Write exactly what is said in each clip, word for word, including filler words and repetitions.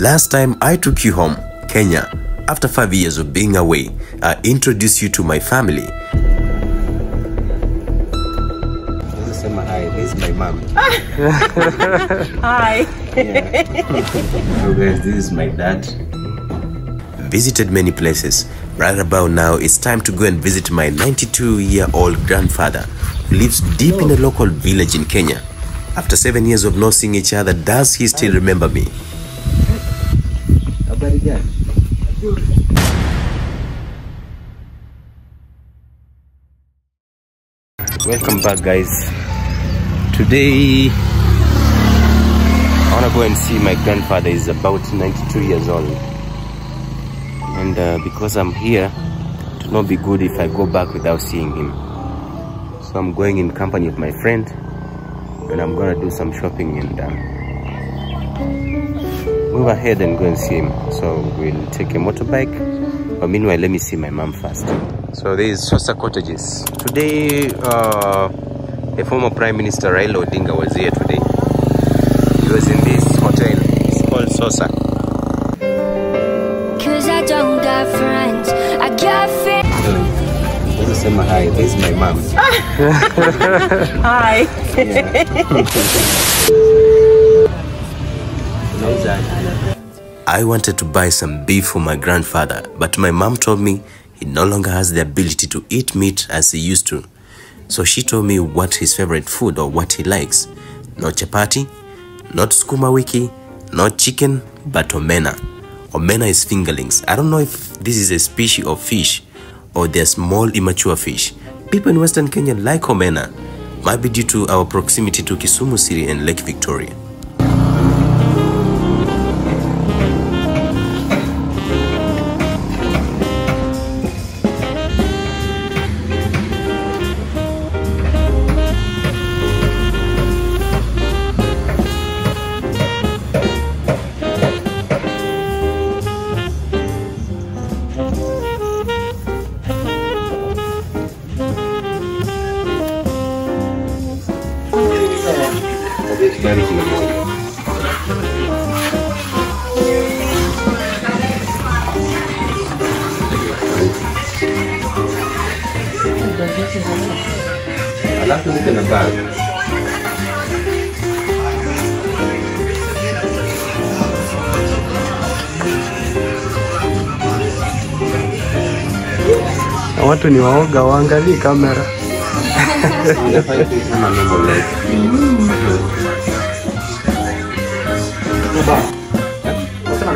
Last time I took you home, Kenya, after five years of being away, I introduced you to my family. Hi, this is my mom. Hi. Hello guys, this is my dad. Visited many places. Right about now, it's time to go and visit my ninety-two-year-old grandfather who lives deep in a local village in Kenya. After seven years of not seeing each other, does he still remember me? Welcome back, guys. Today, I want to go and see my grandfather. He's about ninety-two years old. And uh, because I'm here, it will not be good if I go back without seeing him. So I'm going in company with my friend, and I'm going to do some shopping and um, move ahead and go and see him. So we'll take a motorbike. But meanwhile, let me see my mom first. So there is Sosa Cottages. Today, uh, the former Prime Minister Raila Odinga was here today. He was in this hotel. It's called Sosa. Cause I don't got friends, I got family. This is my hi. This is my mom. Hi. Yeah. I wanted to buy some beef for my grandfather, but my mom told me he no longer has the ability to eat meat as he used to. So she told me what his favorite food or what he likes. Not chapati, not skuma wiki, not chicken, but omena. Omena is fingerlings. I don't know if this is a species of fish or they're small immature fish. People in Western Kenya like omena. Might be due to our proximity to Kisumu City and Lake Victoria. I love to look in the bag. I want to know how to camera.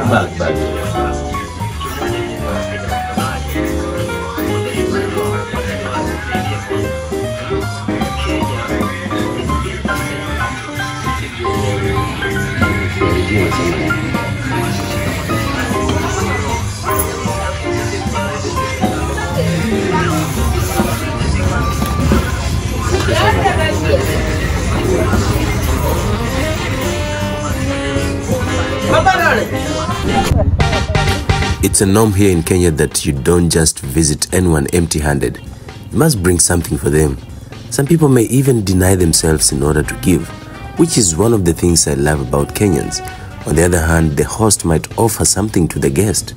Bag, bag. It's a norm here in Kenya that you don't just visit anyone empty-handed. You must bring something for them. Some people may even deny themselves in order to give, which is one of the things I love about Kenyans. On the other hand, the host might offer something to the guest.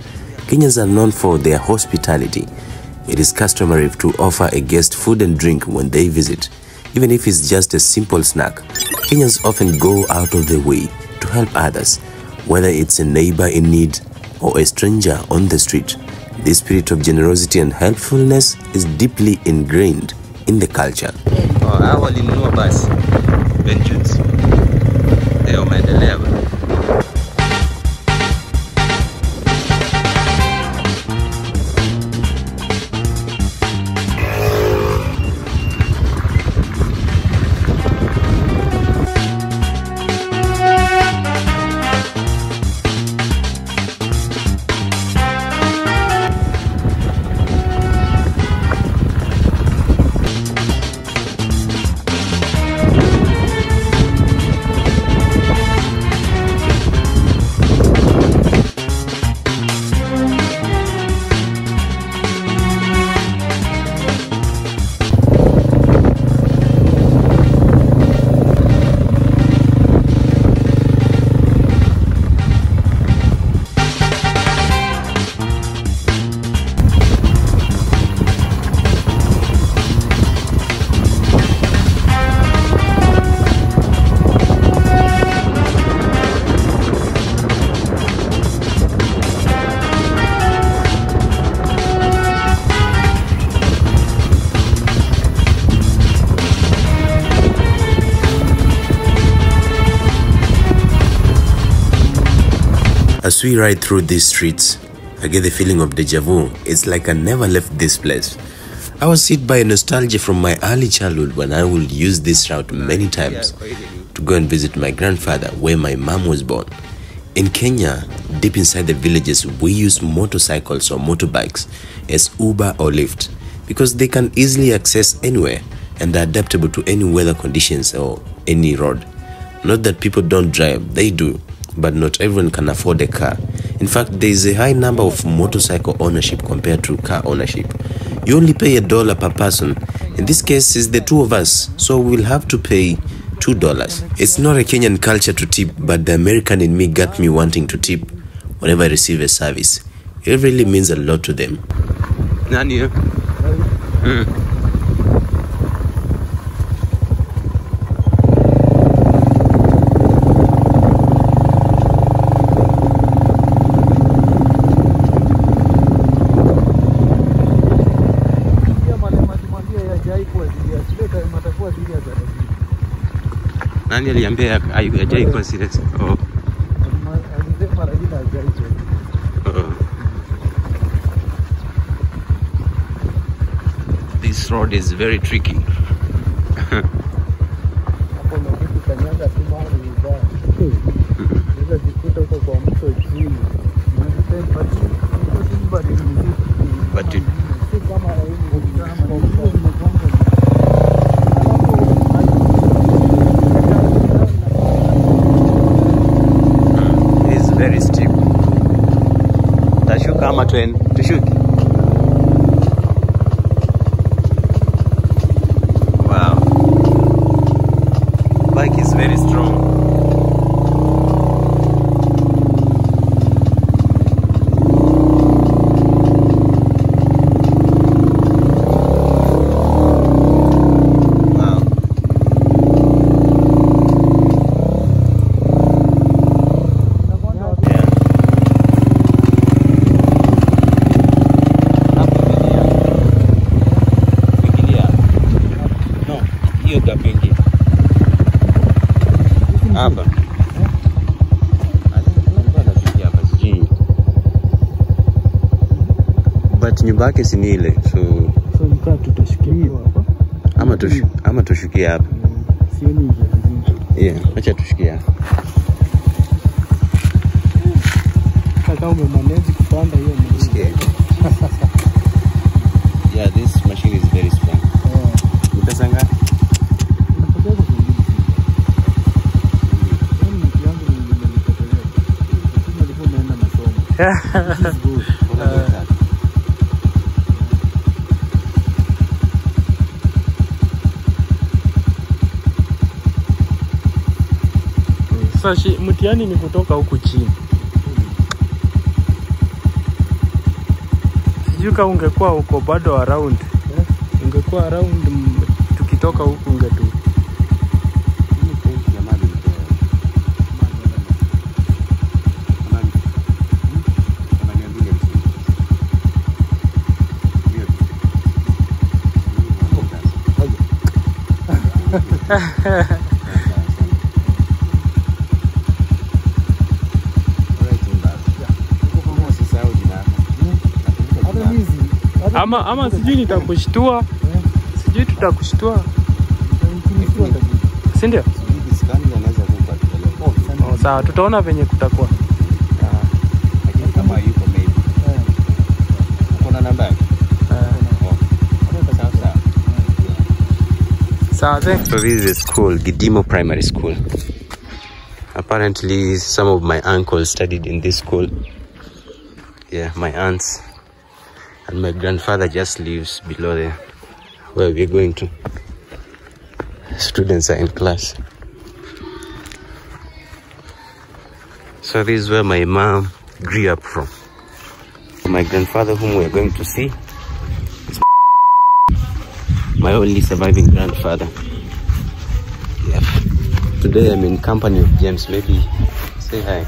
Kenyans are known for their hospitality. It is customary to offer a guest food and drink when they visit, even if it's just a simple snack. Kenyans often go out of their way to help others, whether it's a neighbor in need or a stranger on the street. This spirit of generosity and helpfulness is deeply ingrained in the culture. Oh, As we ride through these streets, I get the feeling of deja vu. It's like I never left this place. I was hit by nostalgia from my early childhood when I would use this route many times to go and visit my grandfather where my mom was born. In Kenya, deep inside the villages, we use motorcycles or motorbikes as Uber or Lyft because they can easily access anywhere and are adaptable to any weather conditions or any road. Not that people don't drive, they do, but not everyone can afford a car. In fact, there is a high number of motorcycle ownership compared to car ownership. You only pay a dollar per person. In this case, it's the two of us, so we'll have to pay two dollars. It's not a Kenyan culture to tip, but the American in me got me wanting to tip whenever I receive a service. It really means a lot to them. Nani? Mm. This road is very tricky. But it, Train to shoot. Wow, bike is very strong. Nyumbake si ni ile so so mkaa tutashukia hapa ama tush ama tushukia hapa sioni nje. Yeah, acha tushukia hapa kaka umemanage kupanda hiyo msike. Yeah, this machine is very strong. Utasanga Sashi, mutiani ni kutoka huku chini. Sijuka ungekuwa huko bado around. Ungekuwa around tukitoka huku ungetu. Ama ama sijui nitakushtua. Sijui tutakushtua. Si ndio? Oh, sawa tutaona venye kutakuwa. Lakini kama yuko maybe. Kuna namba yake. So this is a school, Gidimo Primary School. Apparently, some of my uncles studied in this school. Yeah, my aunts. And my grandfather just lives below there, where we're going to. Students are in class. So this is where my mom grew up from. My grandfather, whom we're going to see, is my only surviving grandfather. Yeah. Today I'm in company of James. Maybe say hi.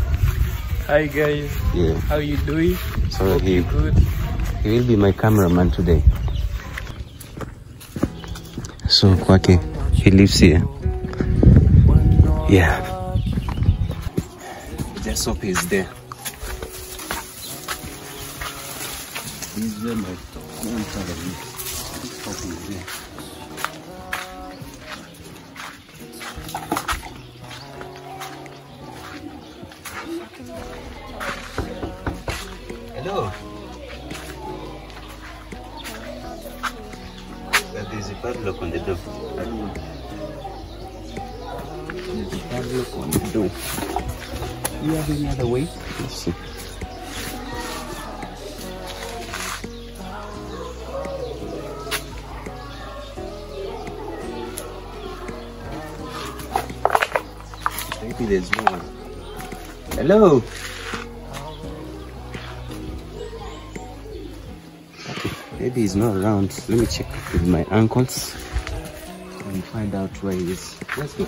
Hi guys. Yeah. How you doing? So hope you good. He will be my cameraman today. So Kwake, he lives here. Yeah. Just hope he's there. is the matter of it. Hello. That is a padlock on the door. There is a padlock on the door. Do you have any other way? Let's see. Maybe there's no one. Hello. Maybe he's not around. Let me check with my uncles and find out where he is. Let's go.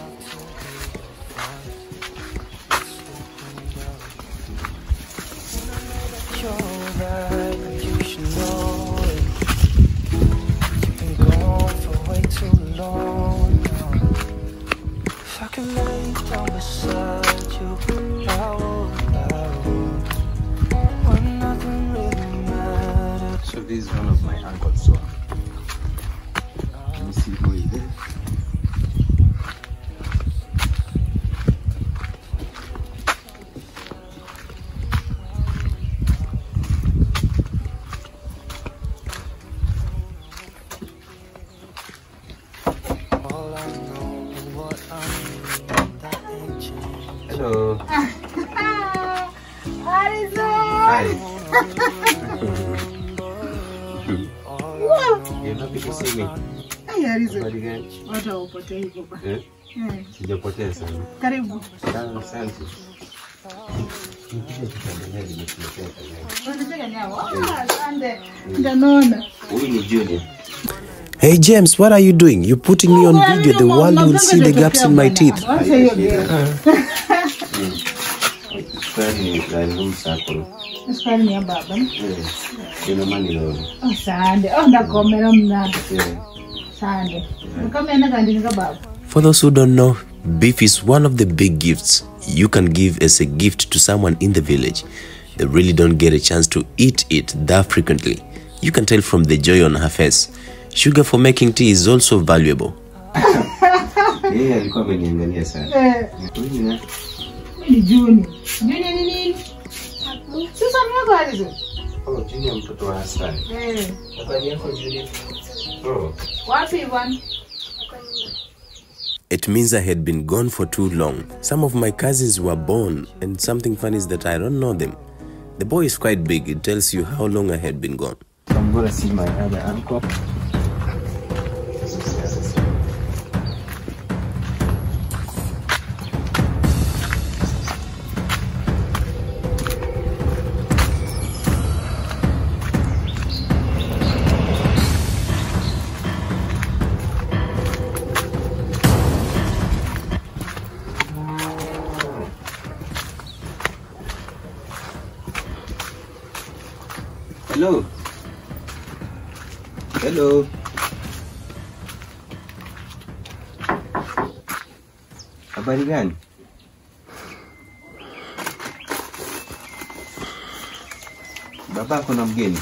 This is one of my uncles, so let me see who is there. Hello. Hi. You're not people see me. Hey, is it? What are you doing? You're potential. Karibu. Hey James, what are you doing? You're putting me on video. The world will see the gaps in my teeth. It's funny, me about them. You know, money. Oh, Sunday. Oh, that comment on that. Sunday. For those who don't know, beef is one of the big gifts you can give as a gift to someone in the village. They really don't get a chance to eat it that frequently. You can tell from the joy on her face. Sugar for making tea is also valuable. Yeah, you come in here, sir. Junior. Junior. Oh, Junior, I'm to ask her. What you want? It means I had been gone for too long. Some of my cousins were born, and something funny is that I don't know them. The boy is quite big. It tells you how long I had been gone. I'm gonna see my other uncle. Hello. Hello. Habari gani? Baba kuna mgeni.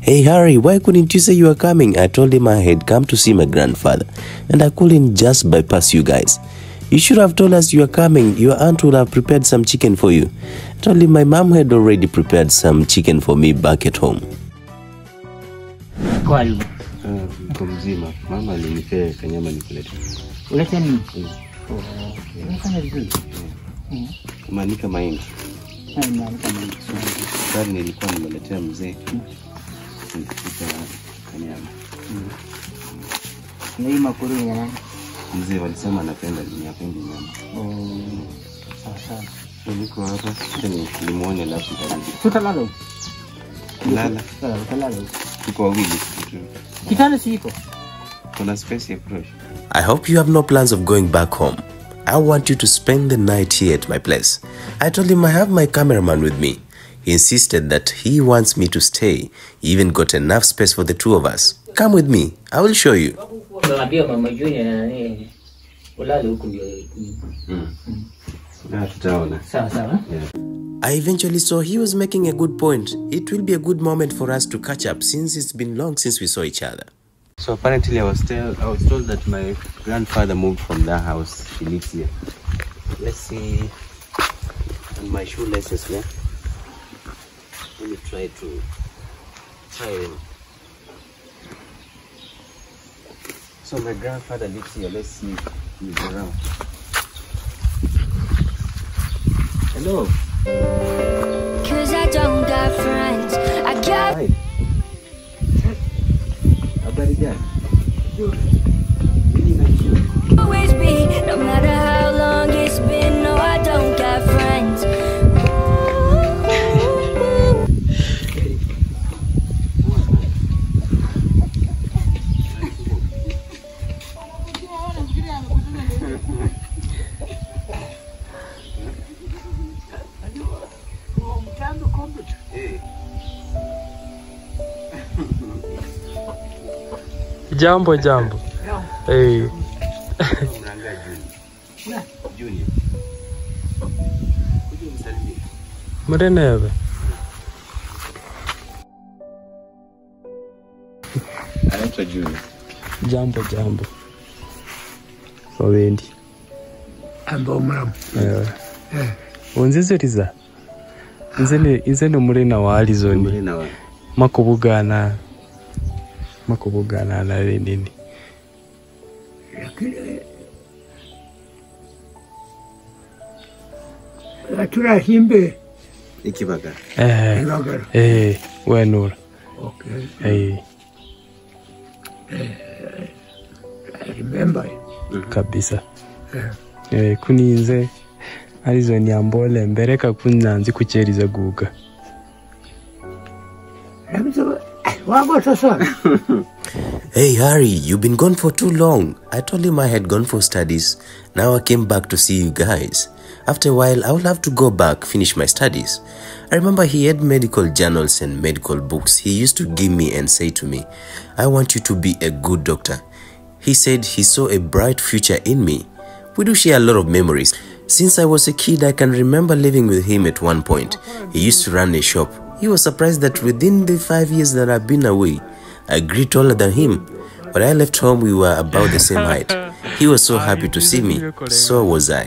Hey Harry, why couldn't you say you were coming? I told him I had come to see my grandfather and I couldn't just bypass you guys. You should have told us you are coming. Your aunt would have prepared some chicken for you. I told him my mom had already prepared some chicken for me back at home. Mzee walisema anapenda niyapendi nyama. Oh. Sasa niko hapa tena nimuone la kutani. Tutalala. Lala. Tutalala. Tuko wawili. Kitanda si iko. Kuna space ya kutosha. I hope you have no plans of going back home. I want you to spend the night here at my place. I told him I have my cameraman with me. He insisted that he wants me to stay. He even got enough space for the two of us. Come with me. I will show you. Mm. Mm. I eventually saw he was making a good point. It will be a good moment for us to catch up since it's been long since we saw each other. So apparently I was, tell, I was told that my grandfather moved from that house. He lives here. Let's see. And my shoelaces there. Let me try to tie them. So my grandfather lives here. Let's see if he's around. Hello. Cause I don't have friends. I got. Hi. How about it, guys? Good. Really nice shoes. Always be, no matter how long it's been. No, I don't got friends. Jambo jambo. Hey. Junior. Mreneve. Anaitwa Junior. Jambo jambo. Wawendi. Ambo mama. Eh. Eh. Unziziriza. Nzene nzene murena wa Arizona. Murena wa. Makobugana. Makubugana na nini? Lakini himbe ikibaga. Eh. Ibaga. Eh, wenura. Okay. Eh. I remember. Kabisa. Eh, kuninze arizo nyambole mbereka kunanzi kucheriza guga. Hey Harry, you've been gone for too long. I told him I had gone for studies. Now I came back to see you guys. After a while, I will have to go back, finish my studies. I remember he had medical journals and medical books he used to give me and say to me, I want you to be a good doctor. He said he saw a bright future in me. We do share a lot of memories. Since I was a kid, I can remember living with him at one point. He used to run a shop. He was surprised that within the five years that I've been away, I grew taller than him. When I left home, we were about the same height. He was so happy to see me. So was I.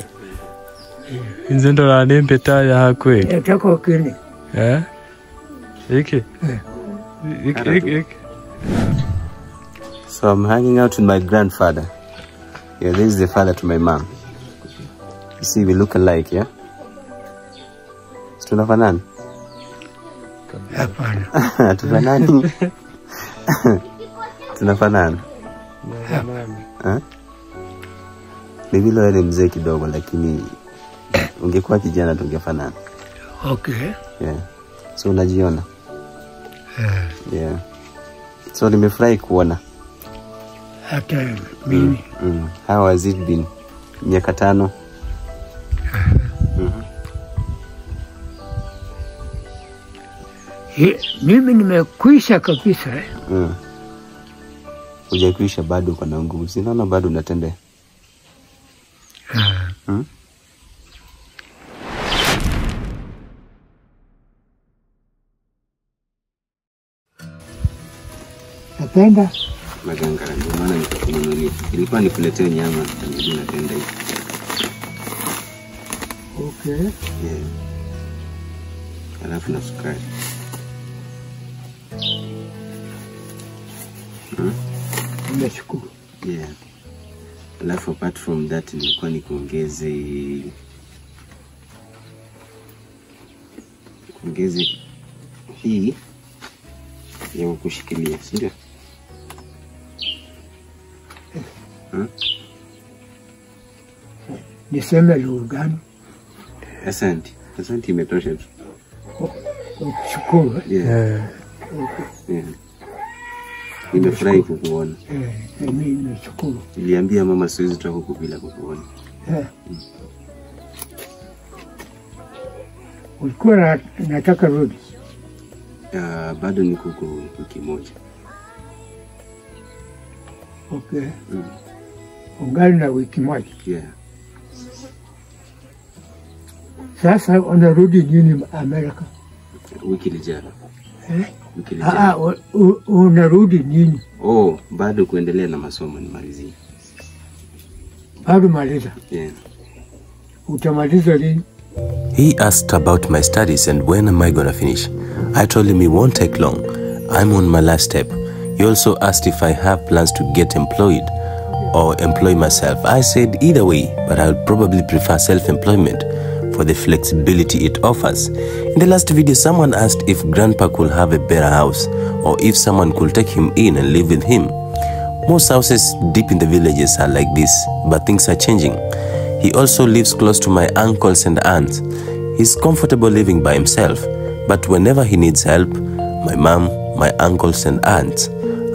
So I'm hanging out with my grandfather. Yeah, this is the father to my mom. You see, we look alike, yeah? Still have Hapana. Tunafanani. Tunafanana. Eh? Bibi leo ni mzee kidogo lakini ungekuwa kijana tungefanana. Okay. Yeah. So unajiona? Eh. Yeah. So nimefurahi kuona. Hata mimi. Mm. How has it been? Miaka tano. He, mimi nimekuisha kabisa. Mm. Hujakuisha bado uko na nguvu. Sinaona bado unatembea. Ah. Mm. Napenda maganga ndio maana nikakununulia. Ilikuwa nikuletee nyama ndio napenda hiyo. Okay. Yeah. Alafu na sukari. Hmm? Yeah. Alafu apart from that nilikuwa nikuongeze kuongeze hii ya kushikilia, si ndio? Hmm? Niseme lugani. Asante. Asante imetosha tu. Shukuru. Yeah. Okay. Yeah. Nimefurahi kukuona. Eh, mimi nimeshukuru. Niliambia mama siwezi toka huku bila kukuona. Eh. Mm. Ulikuwa nataka rudi. Ah, bado niko wiki moja. Okay. Mm. Ungali na wiki moja. Yeah. Sasa unarudi nini Amerika? Wiki lijana. Eh? Wiki lijana. Ah, unarudi nini? Oh, bado kuendelea na masomo nimalizie. Bado maliza? Yeah. Utamaliza lini? He asked about my studies and when am I gonna finish. I told him it won't take long. I'm on my last step. He also asked if I have plans to get employed or employ myself. I said either way, but I would probably prefer self-employment for the flexibility it offers. In the last video, someone asked if Grandpa could have a better house or if someone could take him in and live with him. Most houses deep in the villages are like this, but things are changing. He also lives close to my uncles and aunts. He's comfortable living by himself, but whenever he needs help, my mom, my uncles and aunts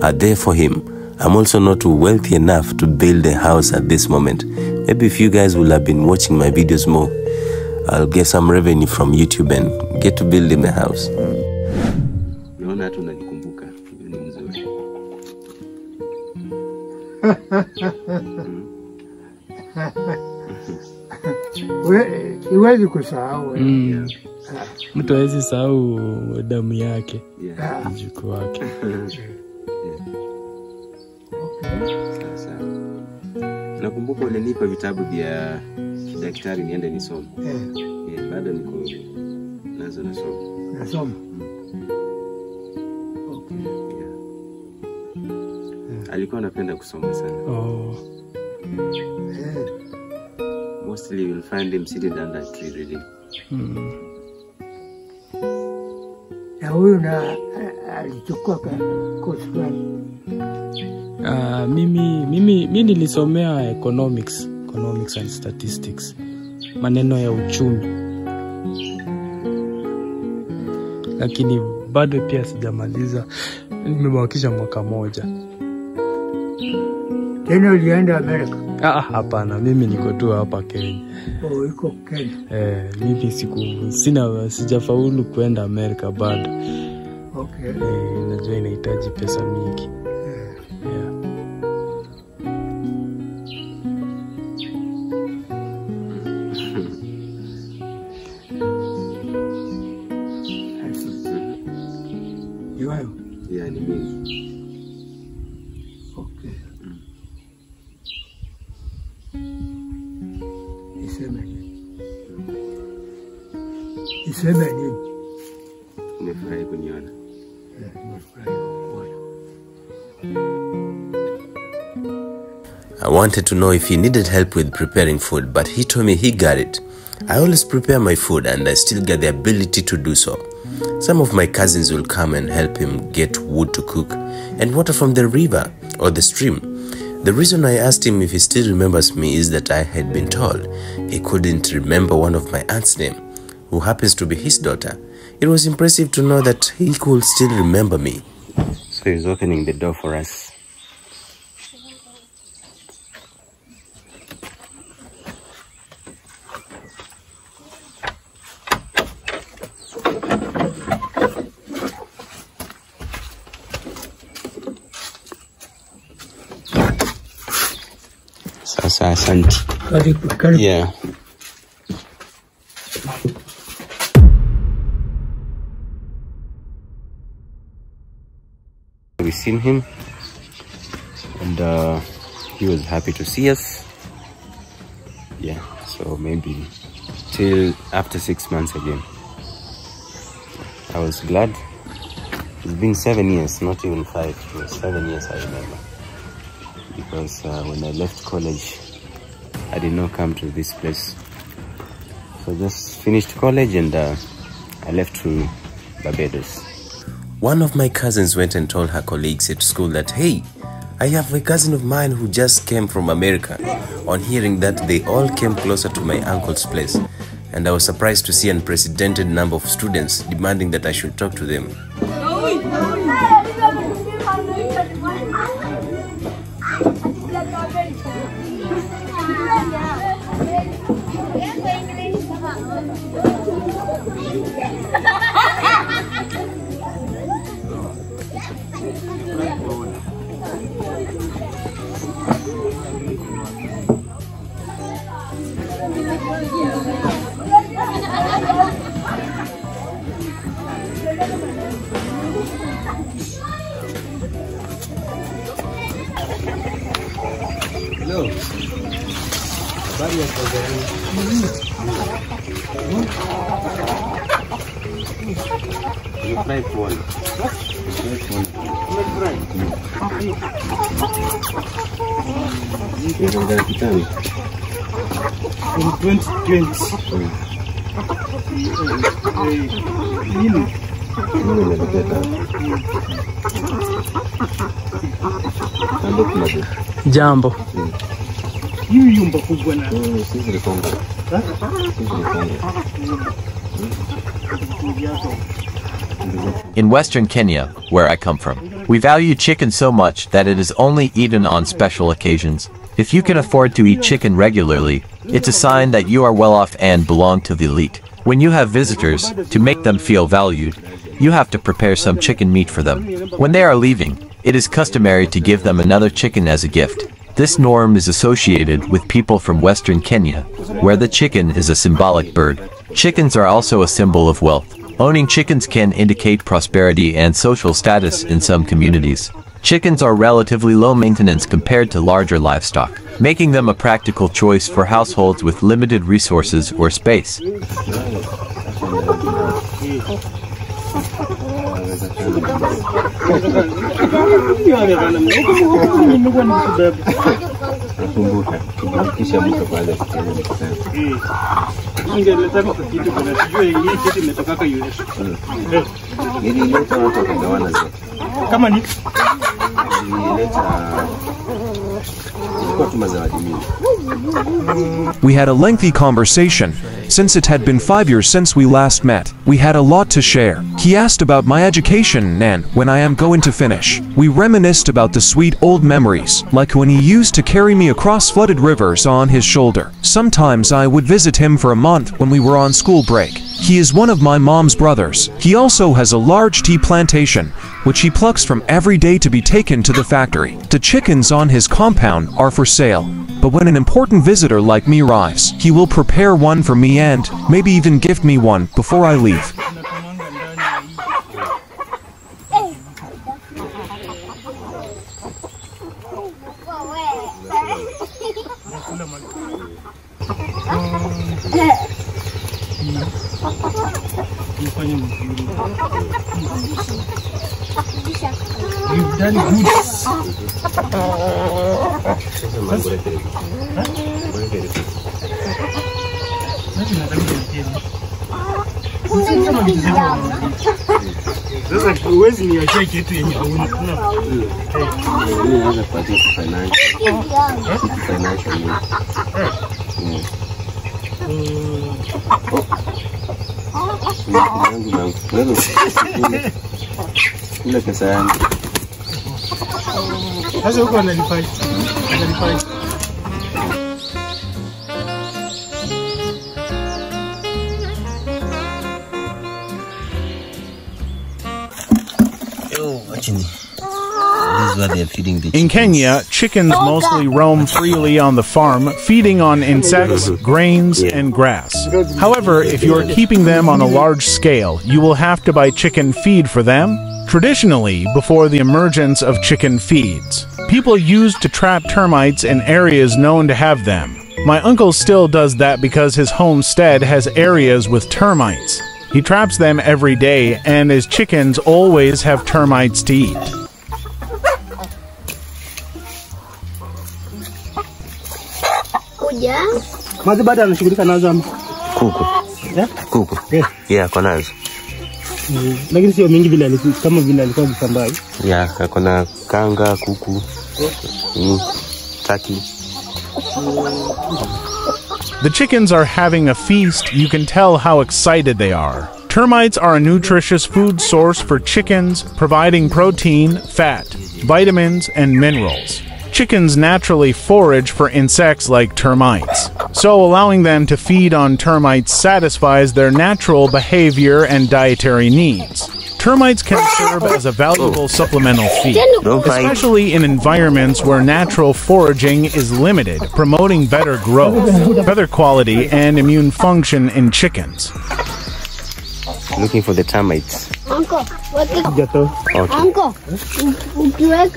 are there for him. I'm also not wealthy enough to build a house at this moment. Maybe if you guys will have been watching my videos more, I'll get some revenue from YouTube and get to build him a house. Sasa nakumbuka ulinipa vitabu vya daktari niende nisome. Eh, bado niko nazo nasoma. Nasoma. Okay. Alikuwa anapenda kusoma sana. Oh. Mostly you will find him seated under a tree reading. Mhm. Na huyu na alichukua course gani? Uh, mimi mimi mimi nilisomea economics, economics and statistics. Maneno ya uchumi. Lakini bado pia sijamaliza. Nimebakisha mwaka moja. Tena ulienda Amerika? Ah, hapana, mimi niko tu hapa Kenya. Oh, uko Kenya. Eh, mimi siku sina sijafaulu kwenda Amerika bado. Okay. Eh, najua inahitaji pesa mingi. I wanted to know if he needed help with preparing food, but he told me he got it. I always prepare my food and I still get the ability to do so. Some of my cousins will come and help him get wood to cook and water from the river or the stream. The reason I asked him if he still remembers me is that I had been told he couldn't remember one of my aunt's name, who happens to be his daughter. It was impressive to know that he could still remember me. So he's opening the door for us. And yeah. We seen him and uh, he was happy to see us. Yeah, so maybe till after six months again. I was glad. It's been seven years, not even five. It was seven years I remember. Because uh, when I left college, I did not come to this place. So just finished college and uh, I left to Barbados. One of my cousins went and told her colleagues at school that, hey, I have a cousin of mine who just came from America. On hearing that, they all came closer to my uncle's place. And I was surprised to see an unprecedented number of students demanding that I should talk to them. Hello. Jambo. You yumba kubwa na. Mm, sisi ni Kongo. Huh? Sisi ni Kongo. In Western Kenya, where I come from, we value chicken so much that it is only eaten on special occasions. If you can afford to eat chicken regularly, it's a sign that you are well off and belong to the elite. When you have visitors, to make them feel valued, you have to prepare some chicken meat for them. When they are leaving, it is customary to give them another chicken as a gift. This norm is associated with people from Western Kenya, where the chicken is a symbolic bird. Chickens are also a symbol of wealth. Owning chickens can indicate prosperity and social status in some communities. Chickens are relatively low maintenance compared to larger livestock, making them a practical choice for households with limited resources or space. We had a lengthy conversation. Since it had been five years since we last met, we had a lot to share. He asked about my education and when I am going to finish. We reminisced about the sweet old memories, like when he used to carry me across flooded rivers on his shoulder. Sometimes I would visit him for a month when we were on school break. He is one of my mom's brothers. He also has a large tea plantation, which he plucks from every day to be taken to the factory. The chickens on his compound are for sale, but when an important visitor like me arrives, he will prepare one for me and maybe even gift me one before I leave. You've done good. In Kenya, chickens mostly roam freely on the farm, feeding on insects, grains, and grass. However, if you are keeping them on a large scale, you will have to buy chicken feed for them. Traditionally, before the emergence of chicken feeds, people used to trap termites in areas known to have them. My uncle still does that because his homestead has areas with termites. He traps them every day, and his chickens always have termites to eat. The chickens are having a feast. You can tell how excited they are. Termites are a nutritious food source for chickens, providing protein, fat, vitamins, and minerals. Chickens naturally forage for insects like termites, so allowing them to feed on termites satisfies their natural behavior and dietary needs. termites can serve as a valuable supplemental feed, especially in environments where natural foraging is limited, promoting better growth, feather quality, and immune function in chickens. Looking for the termites. Uncle, what's it? Okay. Uncle, you like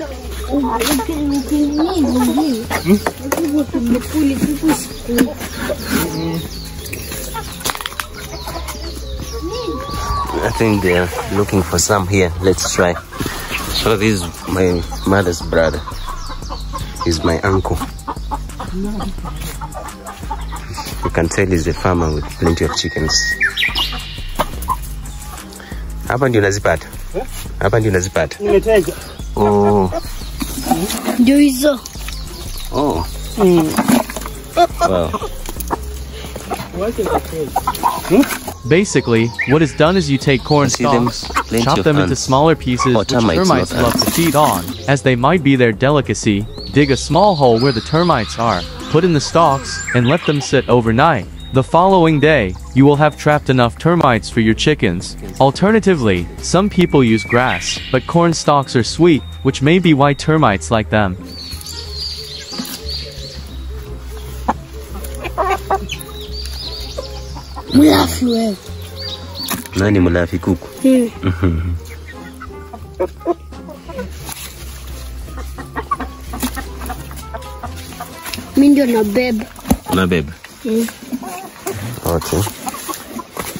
I think they're looking for some here. Let's try. So this is my mother's brother. He's my uncle. You can tell he's a farmer with plenty of chickens. Hapa ndio nazipata. Hapa ndio nazipata. Nimeteja. Oh. Ndio hizo. Oh. Mm. Wow. Basically, what is done is you take corn stalks, chop them into smaller pieces, which termites love to feed on, as they might be their delicacy, dig a small hole where the termites are, put in the stalks, and let them sit overnight. The following day, you will have trapped enough termites for your chickens. Alternatively, some people use grass, but corn stalks are sweet, which may be why termites like them. Okay.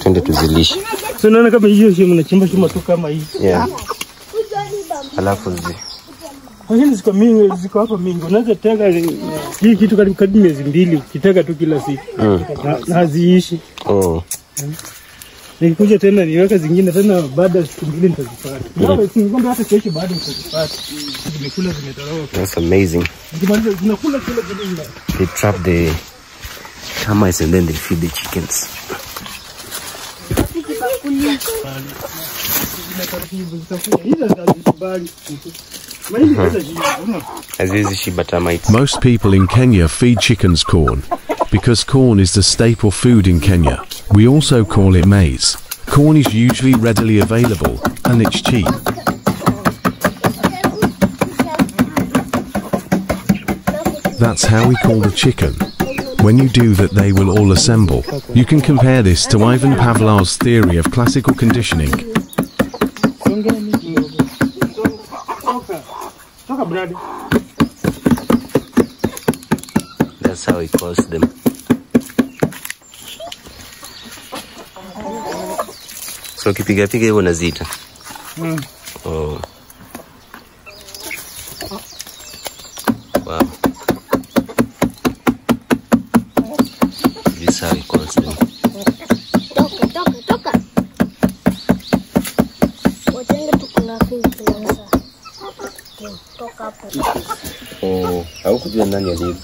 Tende tuzilishe. So naona kama hiyo hiyo mnachimba chuma tu kama hii. Yeah. Alafu zi. Hizi ziko mingi, ziko hapo mingi. Unaweza tenga hii kitu karibu karibu miezi mbili, ukitega tu kila siku. Haziishi. Oh. Nikikuja tena niweka zingine tena baada ya siku mbili nitazipata. Naona singombe hata kesho baada nitazipata. Zimekula zimetoroka. That's amazing. Zimekula zinakula kila kitu. They trap the termites and then they feed the chickens. Mm-hmm. Most people in Kenya feed chickens corn because corn is the staple food in Kenya. We also call it maize. Corn is usually readily available and it's cheap. That's how we call the chicken. When you do that, they will all assemble. You can compare this to Ivan Pavlov's theory of classical conditioning. That's how he calls them. So kipiga piga hiyo nazita. Oh. Wow. How he calls them. Oh, how could you nani alive?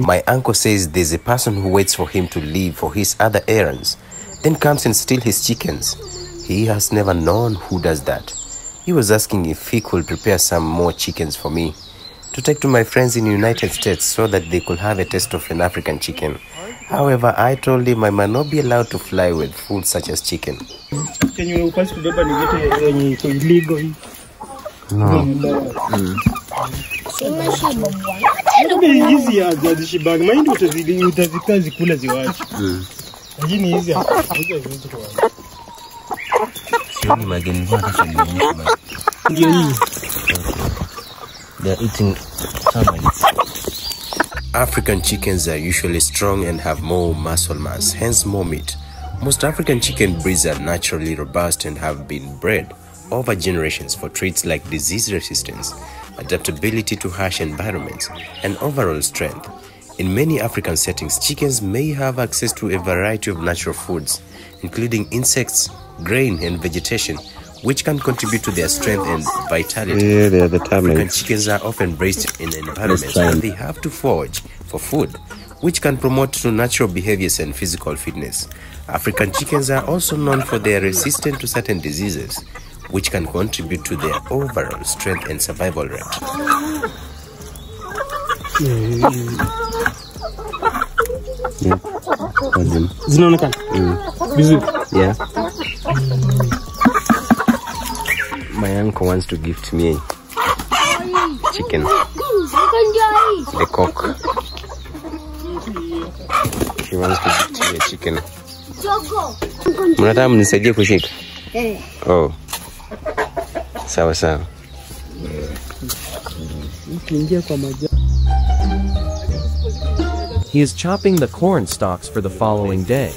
My uncle says there's a person who waits for him to leave for his other errands, then comes and steals his chickens. He has never known who does that. He was asking if he could prepare some more chickens for me to take to my friends in the United States so that they could have a taste of an African chicken. However, I told him I might not be allowed to fly with food such as chicken. Can you pass to illegal? No. Mm. They're eating termites. African chickens are usually strong and have more muscle mass, hence more meat. Most African chicken breeds are naturally robust and have been bred over generations for traits like disease resistance, adaptability to harsh environments, and overall strength. In many African settings, chickens may have access to a variety of natural foods, including insects, grain, and vegetation, which can contribute to their strength and vitality. Yeah, they are the African chickens are often raised in environments where they have to forage for food, which can promote to natural behaviors and physical fitness. African chickens are also known for their resistance to certain diseases, which can contribute to their overall strength and survival rate. Mm. Yeah. Zinaonekana. Mm. Vizuri. Yeah. My uncle wants to gift me chicken. The cock. He wants to gift me a chicken. Mnataka mnisaidie kushika? Eh. Oh. Sawa sawa. He is chopping the corn stalks for the following day.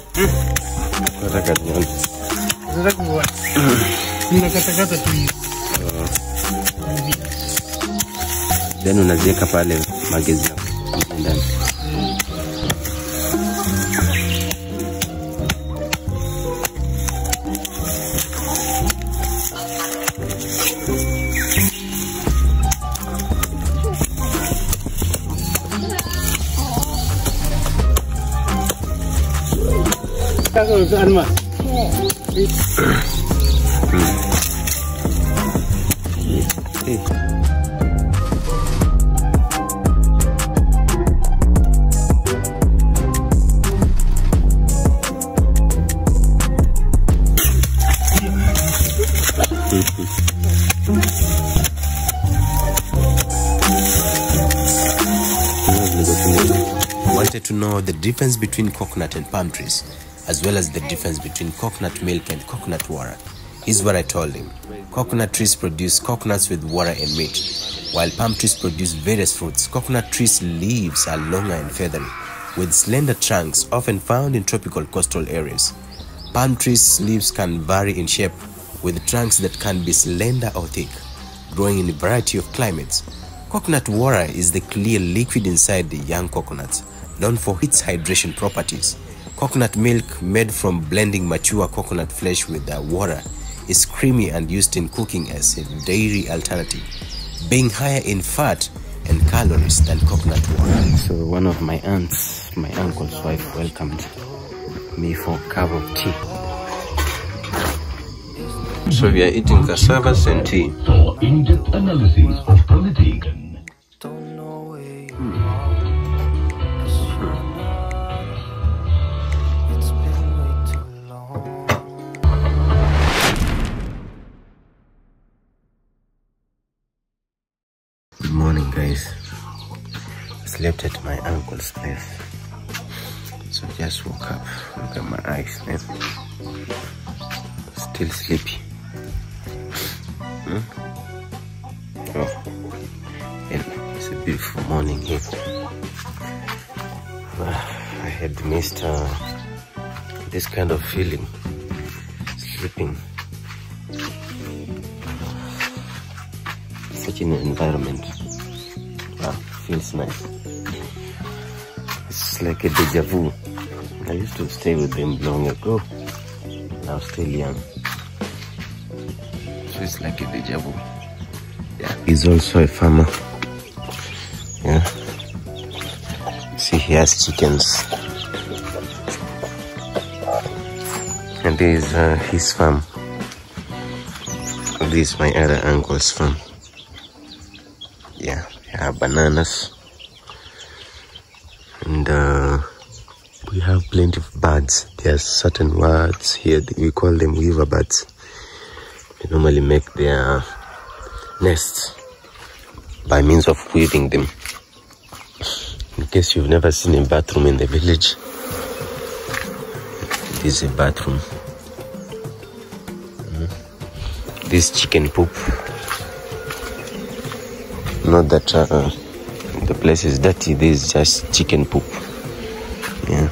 Then unazieka pale magezi. Animal. Wanted to know the difference between coconut and palm trees, as well as the difference between coconut milk and coconut wara. Here's what I told him. Coconut trees produce coconuts with wara and meat, while palm trees produce various fruits. Coconut trees' leaves are longer and feathery, with slender trunks often found in tropical coastal areas. Palm trees' leaves can vary in shape, with trunks that can be slender or thick, growing in a variety of climates. Coconut wara is the clear liquid inside the young coconuts, known for its hydration properties. Coconut milk, made from blending mature coconut flesh with the water, is creamy and used in cooking as a dairy alternative, being higher in fat and calories than coconut water. So one of my aunts, my uncle's wife, welcomed me for a cup of tea. So we are eating cassavas and tea. For in-depth analysis of politics. Slept at my uncle's place, so just woke up. Look at my eyes, man. Still sleepy. Hmm? Oh, and it's a beautiful morning here. I had missed uh, this kind of feeling, sleeping. Such an environment. Ah, feels nice. It's like a deja vu. I used to stay with them long ago, and I was still young. So it's like a deja vu. Yeah. He's also a farmer. Yeah. See, he has chickens. And this is uh, his farm. This is my other uncle's farm. Yeah, we have bananas. And uh, we have plenty of birds. There are certain birds here, we call them weaver birds. They normally make their nests by means of weaving them. In case you've never seen a bathroom in the village, this is a bathroom. This chicken poop. Not that uh, the place is dirty, this is just chicken poop. Yeah.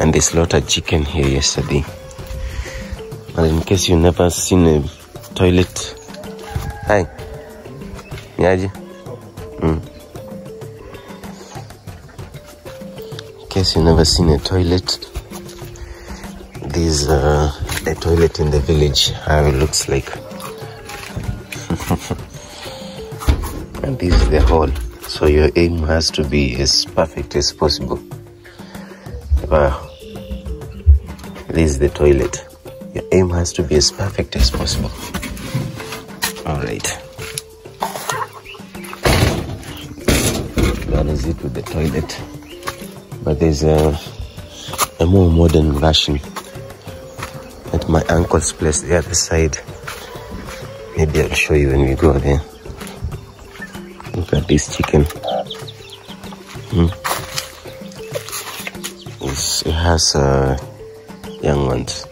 And they slaughtered chicken here yesterday. But in case you never seen a toilet. Hi. Yaji. Mm. In case you never seen a toilet, this is uh, a toilet in the village, how it looks like. And this is the hall. So your aim has to be as perfect as possible. Wow. This is the toilet. Your aim has to be as perfect as possible. Alright. That is it with the toilet. but there's a, a more modern version at my uncle's place the other side. Maybe I'll show you when we go there. Look at this chicken. Mm. It has uh, young ones.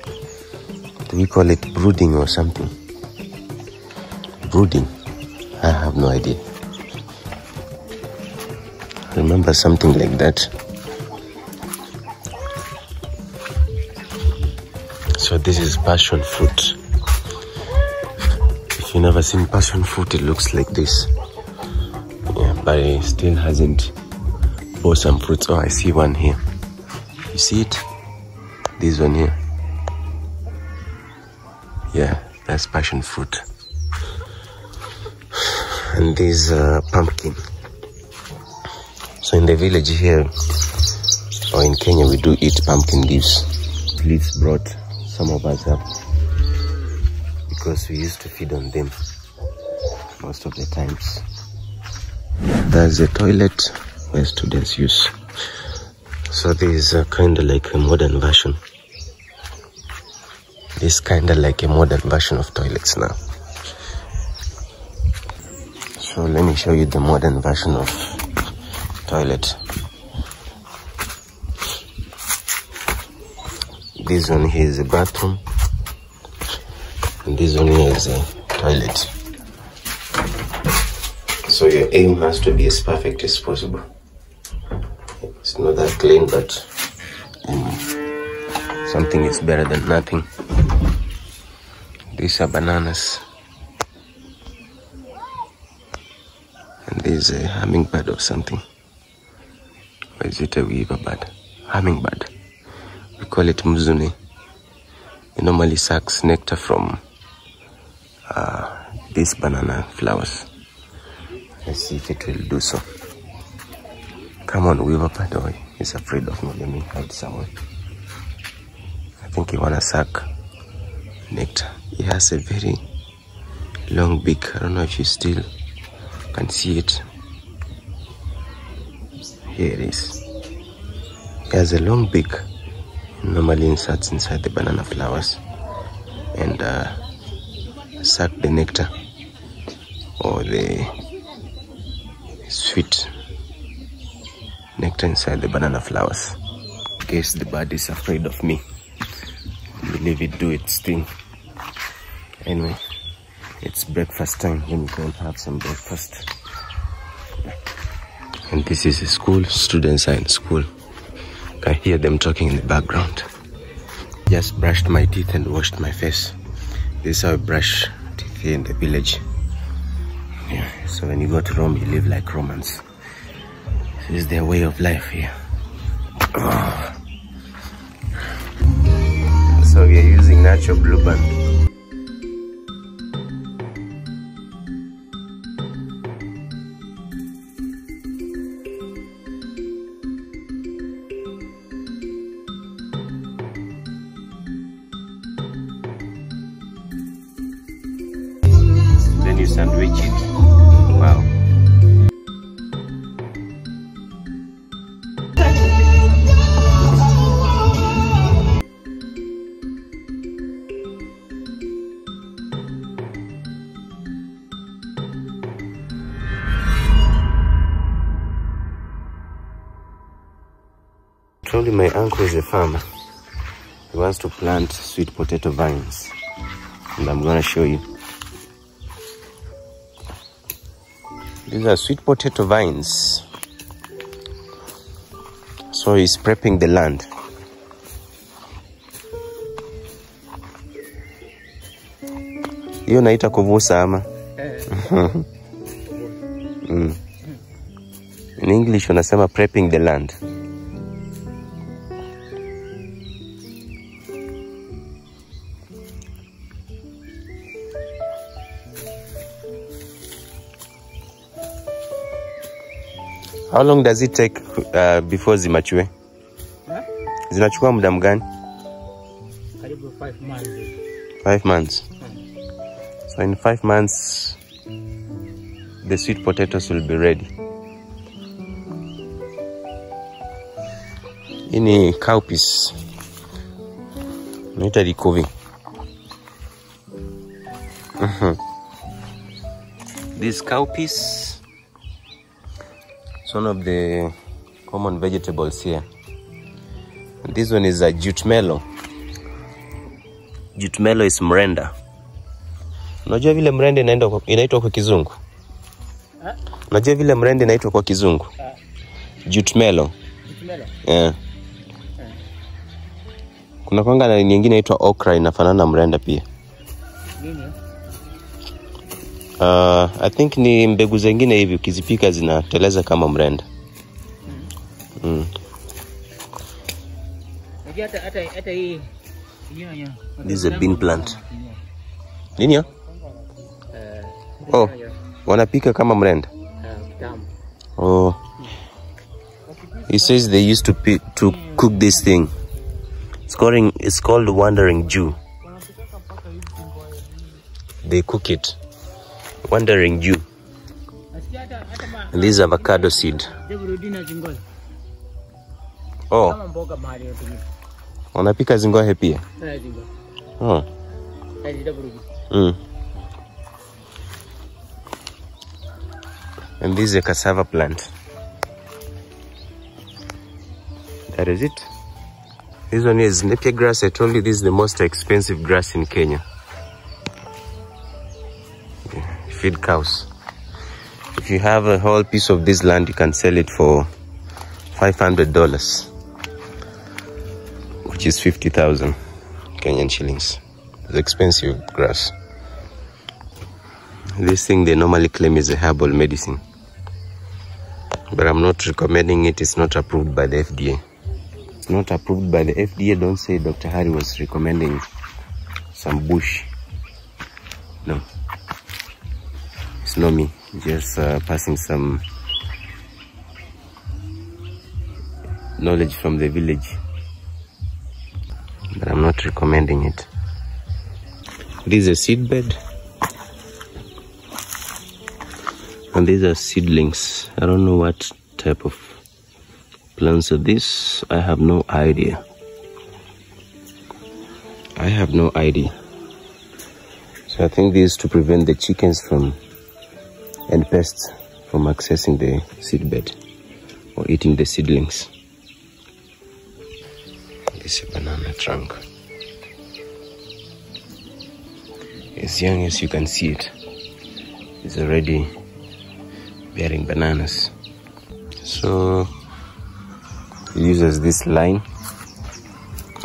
Do we call it brooding or something? Brooding? I have no idea. Remember something like that. So this is passion fruit. If you've never seen passion fruit, it looks like this. Yeah, but it still hasn't bore some fruits. Oh, I see one here. You see it? This one here. Yeah, that's passion fruit. And this uh, pumpkin. So in the village here, or in Kenya, we do eat pumpkin leaves. Leaves brought some of us up because we used to feed on them most of the times. There's a toilet where students use. So this is kind of like a modern version. This kind of like a modern version of toilets now. So let me show you the modern version of toilet. This one here is a bathroom, and this one here is a toilet. So your aim has to be as perfect as possible. It's not that clean, but um, something is better than nothing. These are bananas. And there's a hummingbird or something. Or is it a weaver bird? Hummingbird. We call it mzune. It normally sucks nectar from uh, these banana flowers. Let's see if it will do so. Come on, weaver bird. He's afraid of me. Let me hide somewhere. I think he wanna suck nectar. He has a very long beak. I don't know if you still can see it. Here it is. It has a long beak. It normally inserts inside the banana flowers and uh, suck the nectar or the sweet nectar inside the banana flowers. In case the bird is afraid of me, we leave it do its thing. Anyway, it's breakfast time. Let me go and have some breakfast. And this is a school. Students are in school. I hear them talking in the background. Just brushed my teeth and washed my face. This is how I brush teeth here in the village. Yeah. So when you go to Rome, you live like Romans. This is their way of life here. Oh. So we are using natural blue band. Sandwich it. Wow. Truly, my uncle is a farmer. He wants to plant sweet potato vines, and I'm gonna show you. These are sweet potato vines. So he's prepping the land. Hiyo naita kuvusa ama? Mm. In English unasema prepping the land. How long does it take uh, before zimachue? Huh? Zinachukua muda mgani? Karibu five months. Five months. Hmm. So in five months, the sweet potatoes will be ready. Hii ni cowpeas. Naita recovery. Mhm. This cowpeas, it's one of the common vegetables here. And this one is a jute melon. Jute melon is mrenda. Unajua vile mrenda inaenda inaitwa kwa kizungu? Eh? Unajua vile mrenda inaitwa kwa kizungu? Jute melon. Jute melon. Eh. Kuna kwanga na nyingine inaitwa okra, inafanana na mrenda pia. Nini? Uh, I think ni mbegu zingine hivi ukizipika zinateleza kama mrenda. Mhm. Mm. This is a bean plant. Nini ya? Oh, wanapika kama mrenda. Oh. It says they used to pick, to cook this thing. It's called, it's called Wandering Jew. They cook it. Wandering Jew. And this is avocado seed. Oh. Wanapika zingohe pia. Oh. Mm. And this is a cassava plant. That is it. This one is napier grass. I told you this is the most expensive grass in Kenya. Okay. Feed cows. If you have a whole piece of this land, you can sell it for five hundred dollars, which is fifty thousand Kenyan shillings. It's expensive grass. This thing they normally claim is a herbal medicine, but I'm not recommending it. It's not approved by the F D A. It's not approved by the F D A. Don't say Doctor Harry was recommending some bush. No, it's not me. Just uh, passing some knowledge from the village, but I'm not recommending it. This is a seed bed. And these are seedlings. I don't know what type of plants are these. I have no idea. I have no idea. So I think this is to prevent the chickens from and pests from accessing the seedbed or eating the seedlings. This is a banana trunk. As young as you can see it, it's already bearing bananas. So he uses this line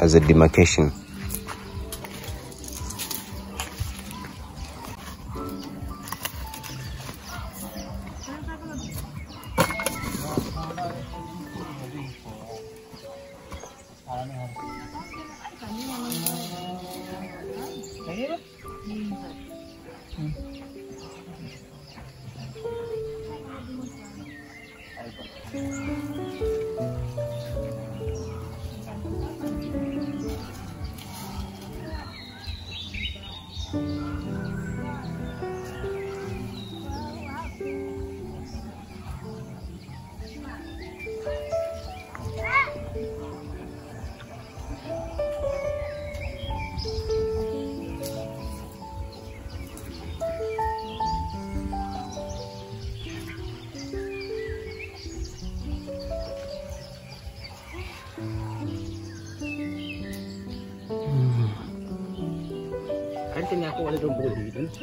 as a demarcation.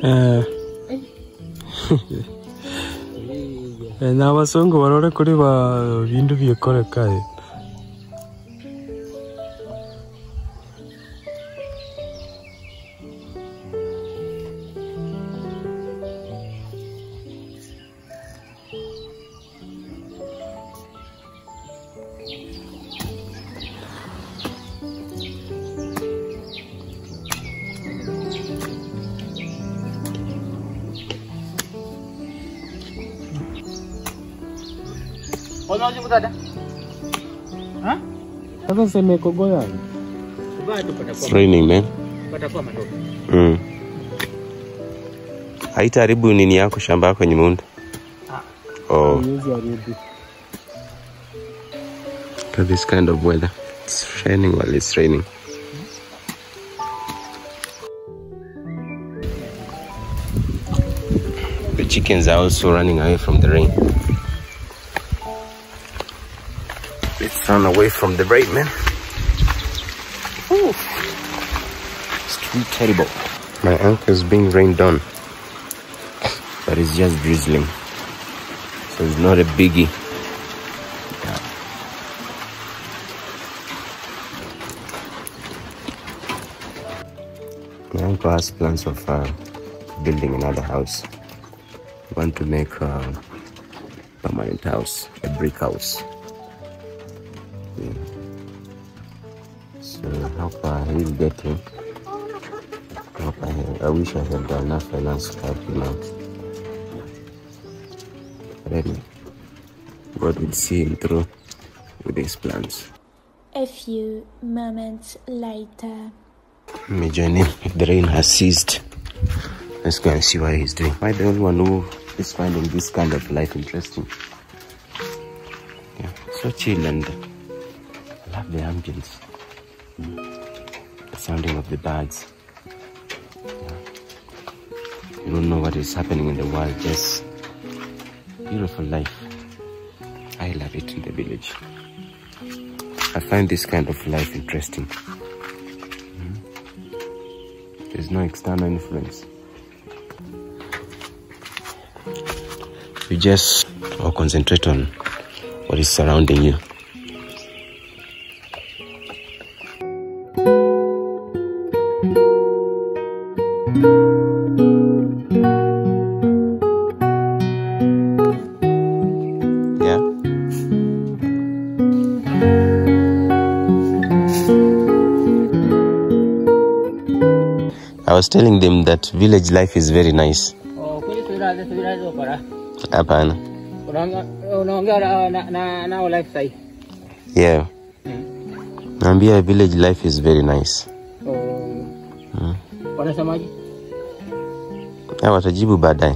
Uh, and now a song over a could have interview a correct guy. It's raining, man. Mm. Haitaribu nini yako shamba yako nyumba? Oh. Look at this kind of weather. It's shining while it's raining. The chickens are also running away from the rain. Let's run away from the rain, man. Ooh. It's too terrible. My ankle's being rained on, but it's just drizzling, so it's not a biggie. My uncle has plans of uh, building another house. I want to make a permanent house, a brick house. Yeah. So I hope I will get him. I, hope I, have, I wish I had enough finance to help him out. But God will see him through with his plans. A few moments later. Let me join him. The rain has ceased. Let's go and see what he's doing. Am I the only one who is finding this kind of life interesting? Yeah, so chill, and I love the ambience. Mm. The sounding of the birds. Yeah. You don't know what is happening in the world. Just beautiful life. I love it in the village. I find this kind of life interesting. There's no external influence. You just or concentrate on what is surrounding you. I was telling them that village life is very nice. Hapana. Yeah. Nambia village life is very nice. Hmm. Yeah, watajibu baadaye.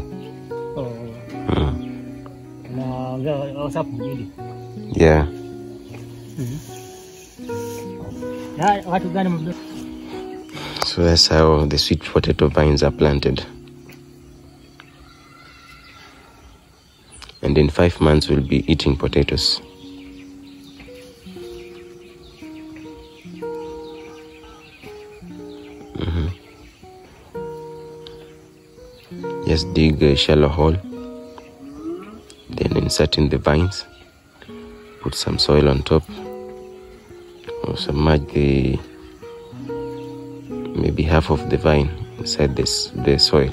Hmm. Yeah. So that's how the sweet potato vines are planted. And in five months we'll be eating potatoes. Mm-hmm. Just dig a shallow hole. Then insert in the vines. Put some soil on top. Or submerge the... maybe half of the vine inside this the soil,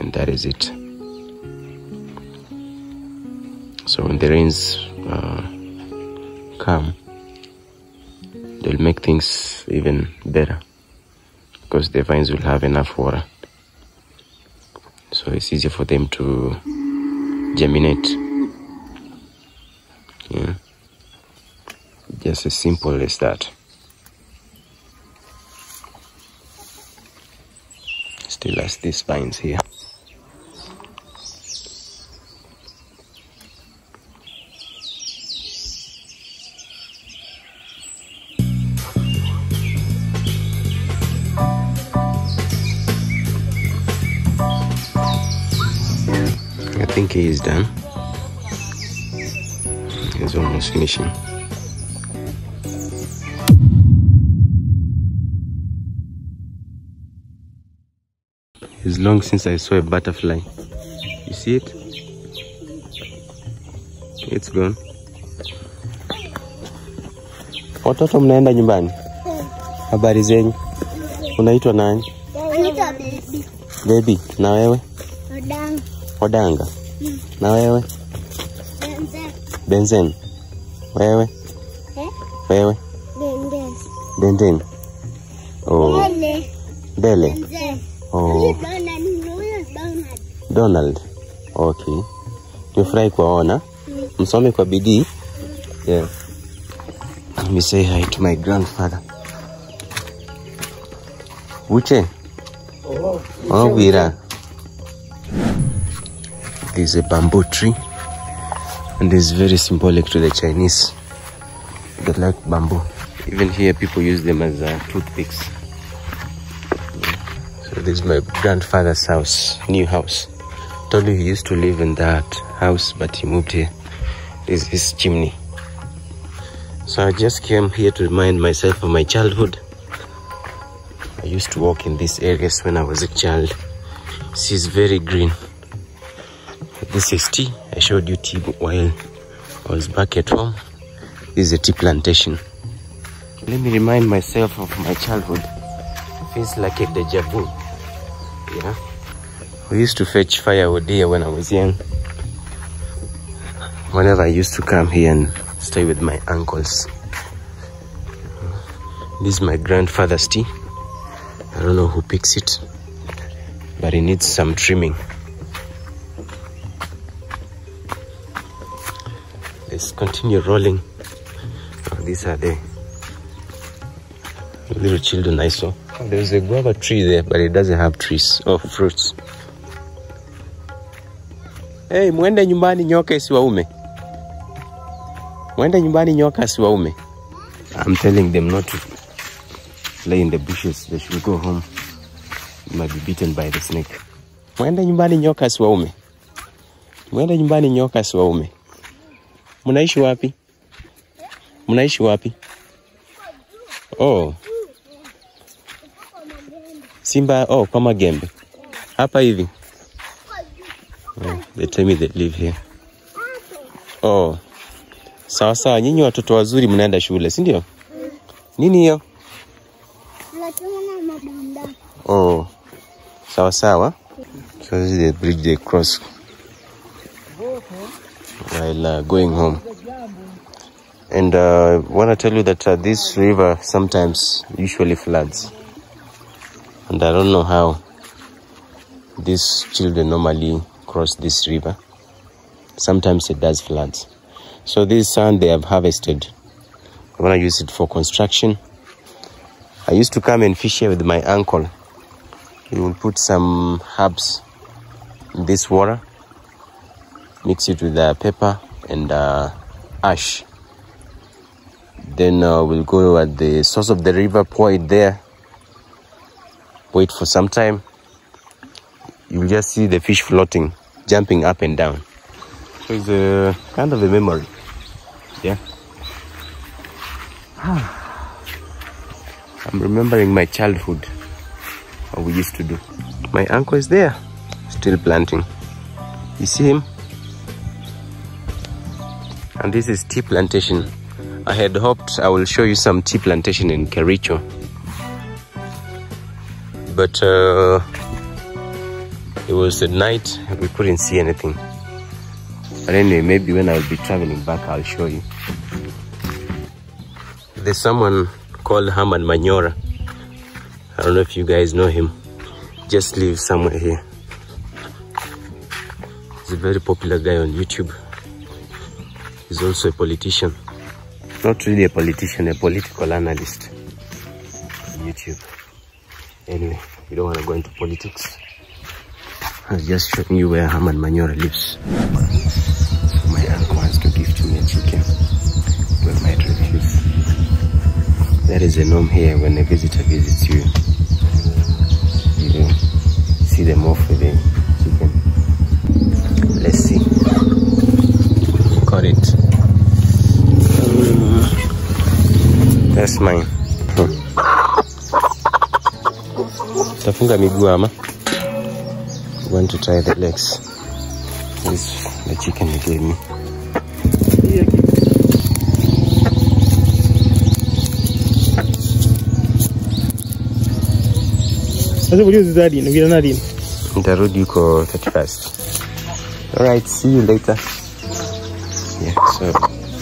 and that is it. So when the rains uh, come, they'll make things even better because the vines will have enough water, so it's easier for them to germinate. Yeah, just as simple as that. Still has these vines here. I think he is done. He's almost finishing. It's long since I saw a butterfly. You see it? It's gone. Watoto mnaenda nyumbani? Habari zenyu? Unaitwa nani? Unaitwa baby. Baby, na wewe? Odanga. Odanga. Na wewe? Benzen. Benzen. Wewe? Eh? Wewe? Denden. Denden. Oh. Dele. Dele. Oh. Donald. Okay. You fry kwaona. Msome kwa bidii. Yeah. Let me say hi to my grandfather. Uche. Oh. Oh, Vira. This is a bamboo tree, and it's very symbolic to the Chinese. They like bamboo. Even here people use them as uh, toothpicks. So this is my grandfather's house, new house. Told you he used to live in that house, but he moved here. This is his chimney. So I just came here to remind myself of my childhood. I used to walk in these areas when I was a child. This is very green. This is tea. I showed you tea while I was back at home. This is a tea plantation. Let me remind myself of my childhood. It feels like a deja vu. Yeah. We used to fetch firewood here when I was young. Whenever I used to come here and stay with my uncles. This is my grandfather's tea. I don't know who picks it, but it needs some trimming. Let's continue rolling. Oh, these are the little children I saw. Oh, there's a guava tree there, but it doesn't have trees or fruits. Hey, mwende nyumbani nyoka isiwaume. Mwende nyumbani nyoka isiwaume. I'm telling them not to lay in the bushes. They should go home. You might be bitten by the snake. Mwende nyumbani nyoka isiwaume. Mwende nyumbani nyoka isiwaume. Munaishi wapi? Munaishi wapi? Oh. Simba, oh, kwa magembe. Hapa hivi. Oh, they tell me they live here. Oh. Sawa sawa, nyinyi watoto wazuri mnaenda shule, si ndio? Nini hiyo? Oh. Sawa sawa. So this is the bridge they cross while uh, going home. And I uh, want to tell you that uh, this river sometimes usually floods. And I don't know how these children normally cross this river. Sometimes it does flood. So this sand they have harvested, I want to use it for construction. I used to come and fish here with my uncle. He will put some herbs in this water, mix it with uh, pepper and uh, ash. Then uh, we'll go at the source of the river, pour it there, wait for some time. You'll just see the fish floating, jumping up and down. So it's a, kind of a memory, yeah. I'm remembering my childhood, what we used to do. My uncle is there, still planting. You see him? And this is tea plantation. I had hoped I will show you some tea plantation in Kericho, but uh, it was at night, we couldn't see anything. But anyway, maybe when I'll be traveling back, I'll show you. There's someone called Herman Manyora. I don't know if you guys know him. Just lives somewhere here. He's a very popular guy on YouTube. He's also a politician. Not really a politician, a political analyst on YouTube. Anyway, you don't want to go into politics. I was just showing you where Herman Manyora lives. So my uncle wants to give to me a chicken, but might refuse. There is a norm here, when a visitor visits you, you see them off with a chicken. Let's see. Got it. Um, that's mine. Tafunga miguama. Want to try the legs. This is the chicken you gave me. The road you go thirty-first. Alright, see you later. Yeah, so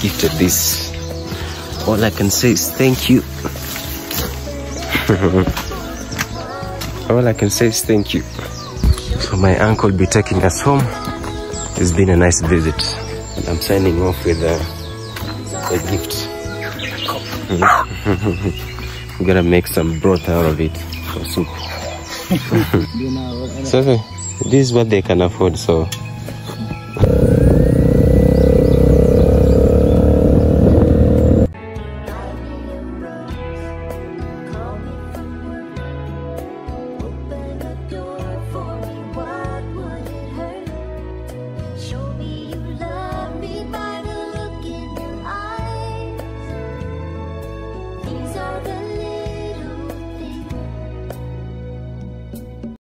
gifted this. All I can say is thank you. All I can say is thank you. So my uncle will be taking us home. It's been a nice visit. And I'm signing off with a, a gift. I'm gonna make some broth out of it for soup. So this is what they can afford, so